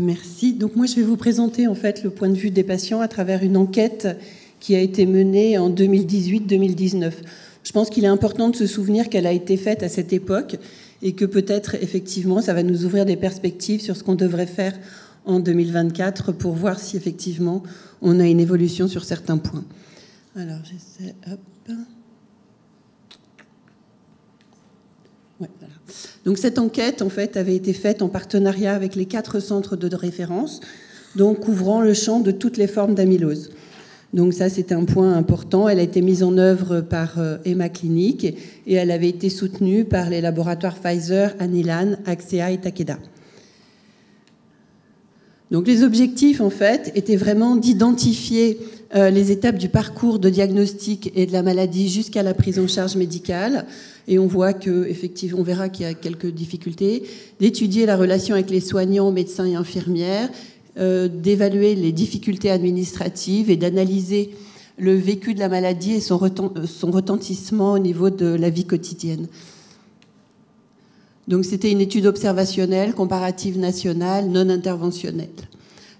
Merci. Donc moi, je vais vous présenter en fait le point de vue des patients à travers une enquête qui a été menée en 2018-2019. Je pense qu'il est important de se souvenir qu'elle a été faite à cette époque et que peut-être, effectivement, ça va nous ouvrir des perspectives sur ce qu'on devrait faire en 2024 pour voir si, effectivement, on a une évolution sur certains points. Alors, j'essaie... Hop. Ouais, voilà. Donc, cette enquête, en fait, avait été faite en partenariat avec les 4 centres de référence, donc couvrant le champ de toutes les formes d'amylose. Donc ça, c'est un point important. Elle a été mise en œuvre par Emma Clinique et elle avait été soutenue par les laboratoires Pfizer, Anilan, AXEA et Takeda. Donc les objectifs, en fait, étaient vraiment d'identifier les étapes du parcours de diagnostic et de la maladie jusqu'à la prise en charge médicale. Et on voit que, effectivement, on verra qu'il y a quelques difficultés. D'étudier la relation avec les soignants, médecins et infirmières, d'évaluer les difficultés administratives et d'analyser le vécu de la maladie et son retentissement au niveau de la vie quotidienne. Donc c'était une étude observationnelle, comparative nationale, non interventionnelle.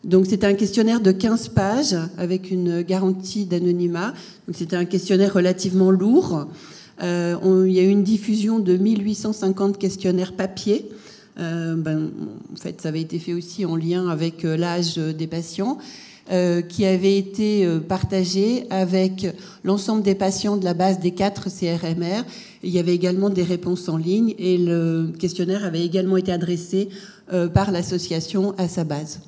Donc c'était un questionnaire de 15 pages avec une garantie d'anonymat. Donc c'était un questionnaire relativement lourd. Il y a eu une diffusion de 1850 questionnaires papier. En fait, ça avait été fait aussi en lien avec l'âge des patients, qui avait été partagé avec l'ensemble des patients de la base des 4 CRMR. Il y avait également des réponses en ligne et le questionnaire avait également été adressé par l'association à sa base.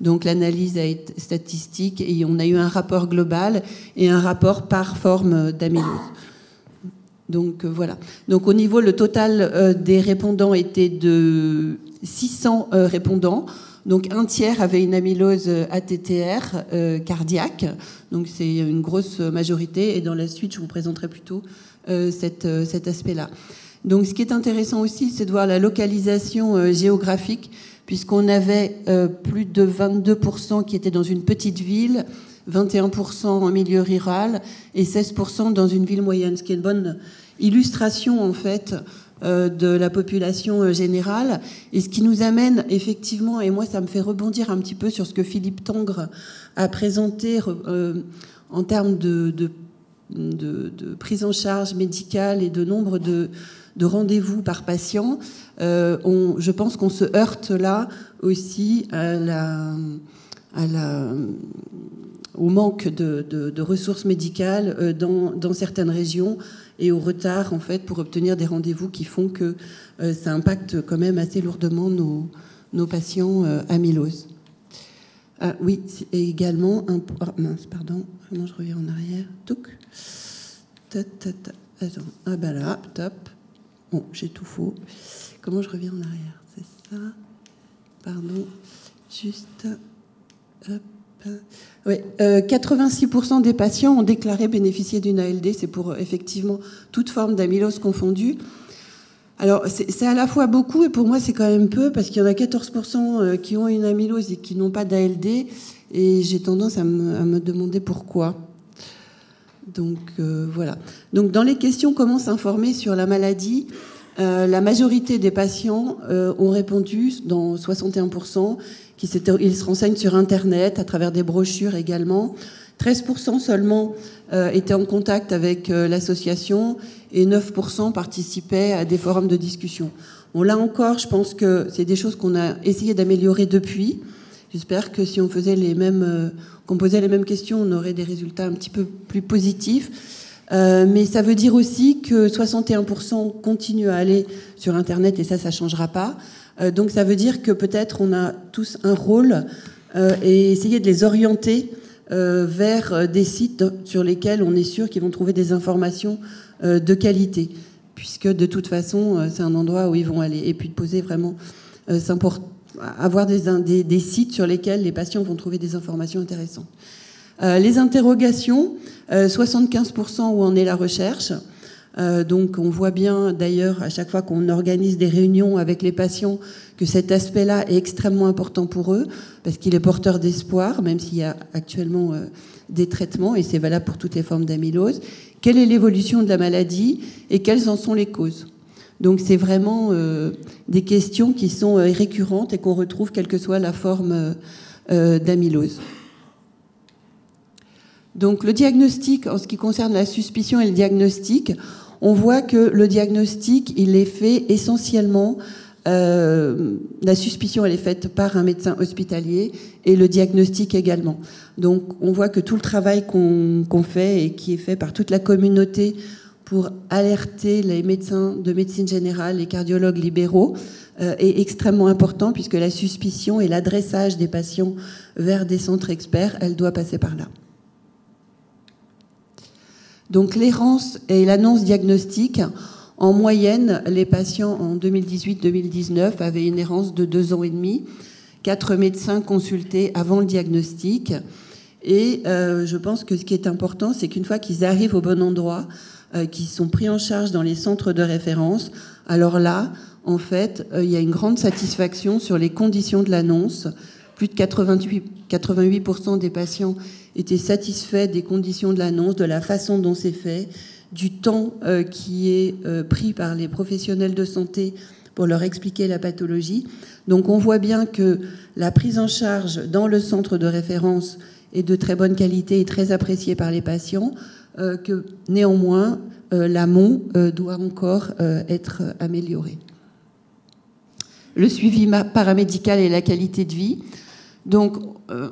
Donc l'analyse a été statistique et on a eu un rapport global et un rapport par forme d'amylose. Donc voilà. Donc au niveau, le total des répondants était de 600 répondants. Donc un tiers avait une amylose ATTR cardiaque. Donc c'est une grosse majorité. Et dans la suite, je vous présenterai plutôt cet aspect-là. Donc ce qui est intéressant aussi, c'est de voir la localisation géographique, puisqu'on avait plus de 22% qui étaient dans une petite ville, 21% en milieu rural et 16% dans une ville moyenne, ce qui est une bonne illustration en fait de la population générale. Et ce qui nous amène effectivement, et moi ça me fait rebondir un petit peu sur ce que Philippe Tangre a présenté en termes de prise en charge médicale et de nombre de rendez-vous par patient, je pense qu'on se heurte là aussi au manque de ressources médicales dans certaines régions et au retard en fait pour obtenir des rendez-vous qui font que ça impacte quand même assez lourdement nos patients amylose. Ah oui, et également je reviens en arrière. Attends, ah ben là, top. Bon, j'ai tout faux. Comment je reviens en arrière? C'est ça. Pardon. Juste. Hop. Oui, 86% des patients ont déclaré bénéficier d'une ALD, c'est pour effectivement toute forme d'amylose confondue. Alors c'est à la fois beaucoup et pour moi c'est quand même peu parce qu'il y en a 14% qui ont une amylose et qui n'ont pas d'ALD et j'ai tendance à me demander pourquoi. Donc voilà. Donc dans les questions comment s'informer sur la maladie, la majorité des patients ont répondu, dans 61%, ils se renseignent sur Internet, à travers des brochures également. 13% seulement étaient en contact avec l'association et 9% participaient à des forums de discussion. Bon, là encore, je pense que c'est des choses qu'on a essayé d'améliorer depuis. J'espère que si on faisait qu'on posait les mêmes questions, on aurait des résultats un petit peu plus positifs. Mais ça veut dire aussi que 61% continuent à aller sur Internet et ça changera pas. Donc ça veut dire que peut-être on a tous un rôle et essayer de les orienter vers des sites sur lesquels on est sûr qu'ils vont trouver des informations de qualité, puisque de toute façon c'est un endroit où ils vont aller. Et puis de poser vraiment, avoir des sites sur lesquels les patients vont trouver des informations intéressantes. Les interrogations, 75% où en est la recherche. Donc on voit bien d'ailleurs à chaque fois qu'on organise des réunions avec les patients que cet aspect-là est extrêmement important pour eux parce qu'il est porteur d'espoir, même s'il y a actuellement des traitements et c'est valable pour toutes les formes d'amylose. Quelle est l'évolution de la maladie et quelles en sont les causes ? Donc c'est vraiment des questions qui sont récurrentes et qu'on retrouve quelle que soit la forme d'amylose. Donc le diagnostic, en ce qui concerne la suspicion et le diagnostic, on voit que le diagnostic, il est fait essentiellement, la suspicion, elle est faite par un médecin hospitalier et le diagnostic également. Donc on voit que tout le travail qu'on fait et qui est fait par toute la communauté pour alerter les médecins de médecine générale, les cardiologues libéraux, est extrêmement important puisque la suspicion et l'adressage des patients vers des centres experts, elle doit passer par là. Donc l'errance et l'annonce diagnostique, en moyenne, les patients en 2018-2019 avaient une errance de 2 ans et demi, 4 médecins consultés avant le diagnostic. Et je pense que ce qui est important, c'est qu'une fois qu'ils arrivent au bon endroit, qu'ils sont pris en charge dans les centres de référence, alors là, en fait, il y a une grande satisfaction sur les conditions de l'annonce. Plus de 88% des patients étaient satisfaits des conditions de l'annonce, de la façon dont c'est fait, du temps qui est pris par les professionnels de santé pour leur expliquer la pathologie. Donc on voit bien que la prise en charge dans le centre de référence est de très bonne qualité et très appréciée par les patients, que néanmoins l'amont doit encore être amélioré. Le suivi paramédical et la qualité de vie. Donc,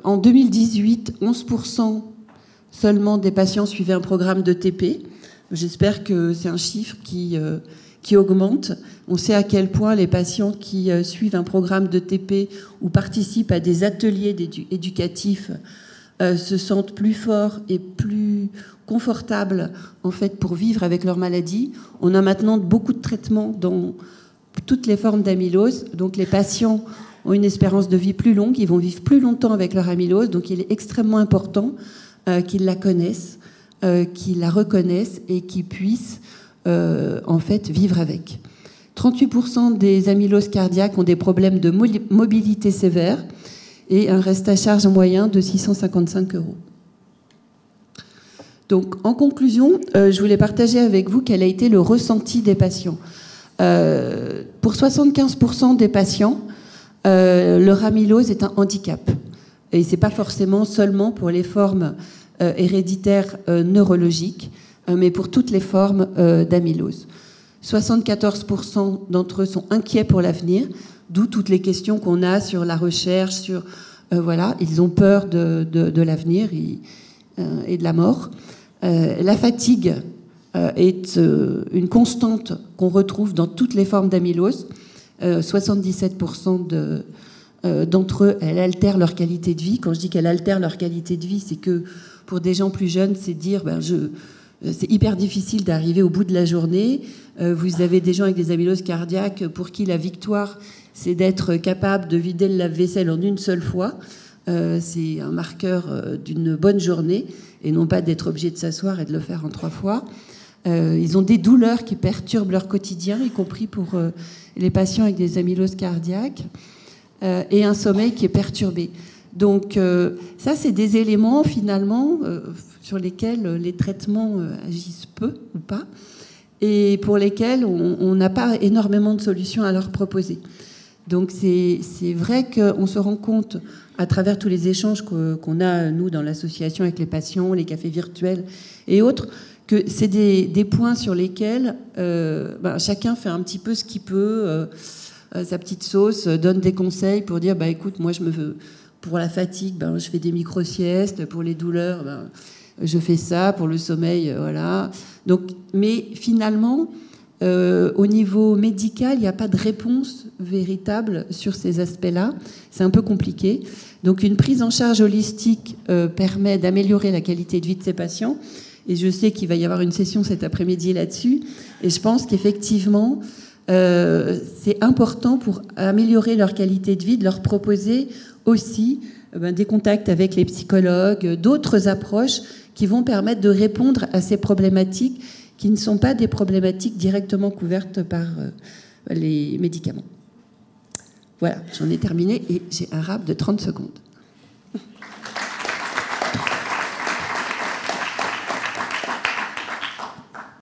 en 2018, 11% seulement des patients suivaient un programme de TP. J'espère que c'est un chiffre qui augmente. On sait à quel point les patients qui suivent un programme de TP ou participent à des ateliers éducatifs se sentent plus forts et plus confortables en fait, pour vivre avec leur maladie. On a maintenant beaucoup de traitements dans toutes les formes d'amylose. Donc les patients ont une espérance de vie plus longue, ils vont vivre plus longtemps avec leur amylose, donc il est extrêmement important qu'ils la connaissent, qu'ils la reconnaissent et qu'ils puissent en fait vivre avec. 38% des amyloses cardiaques ont des problèmes de mobilité sévère et un reste à charge moyen de 655 €. Donc en conclusion, je voulais partager avec vous quel a été le ressenti des patients. Pour 75% des patients, leur amylose est un handicap. Et ce n'est pas forcément seulement pour les formes héréditaires neurologiques, mais pour toutes les formes d'amylose. 74% d'entre eux sont inquiets pour l'avenir, d'où toutes les questions qu'on a sur la recherche, sur, voilà, ils ont peur de l'avenir et de la mort. La fatigue est une constante qu'on retrouve dans toutes les formes d'amylose. 77% d'entre eux, elles altèrent leur qualité de vie. Quand je dis qu'elles altèrent leur qualité de vie, c'est que pour des gens plus jeunes, c'est dire c'est hyper difficile d'arriver au bout de la journée. Vous avez des gens avec des amyloses cardiaques pour qui la victoire, c'est d'être capable de vider le lave-vaisselle en une seule fois. C'est un marqueur d'une bonne journée et non pas d'être obligé de s'asseoir et de le faire en 3 fois. Ils ont des douleurs qui perturbent leur quotidien, y compris pour les patients avec des amyloses cardiaques, et un sommeil qui est perturbé. Donc ça, c'est des éléments, finalement, sur lesquels les traitements agissent peu ou pas, et pour lesquels on n'a pas énormément de solutions à leur proposer. Donc c'est vrai qu'on se rend compte, à travers tous les échanges qu'on a, nous, dans l'association avec les patients, les cafés virtuels et autres, que c'est des points sur lesquels chacun fait un petit peu ce qu'il peut, sa petite sauce, donne des conseils pour dire, bah, écoute, moi, pour la fatigue, je fais des micro-siestes, pour les douleurs, je fais ça, pour le sommeil, voilà. Donc, mais finalement, au niveau médical, il n'y a pas de réponse véritable sur ces aspects-là. C'est un peu compliqué. Donc une prise en charge holistique permet d'améliorer la qualité de vie de ces patients. Et je sais qu'il va y avoir une session cet après-midi là-dessus. Et je pense qu'effectivement, c'est important pour améliorer leur qualité de vie de leur proposer aussi des contacts avec les psychologues, d'autres approches qui vont permettre de répondre à ces problématiques qui ne sont pas des problématiques directement couvertes par les médicaments. Voilà, j'en ai terminé et j'ai un rap de 30 secondes.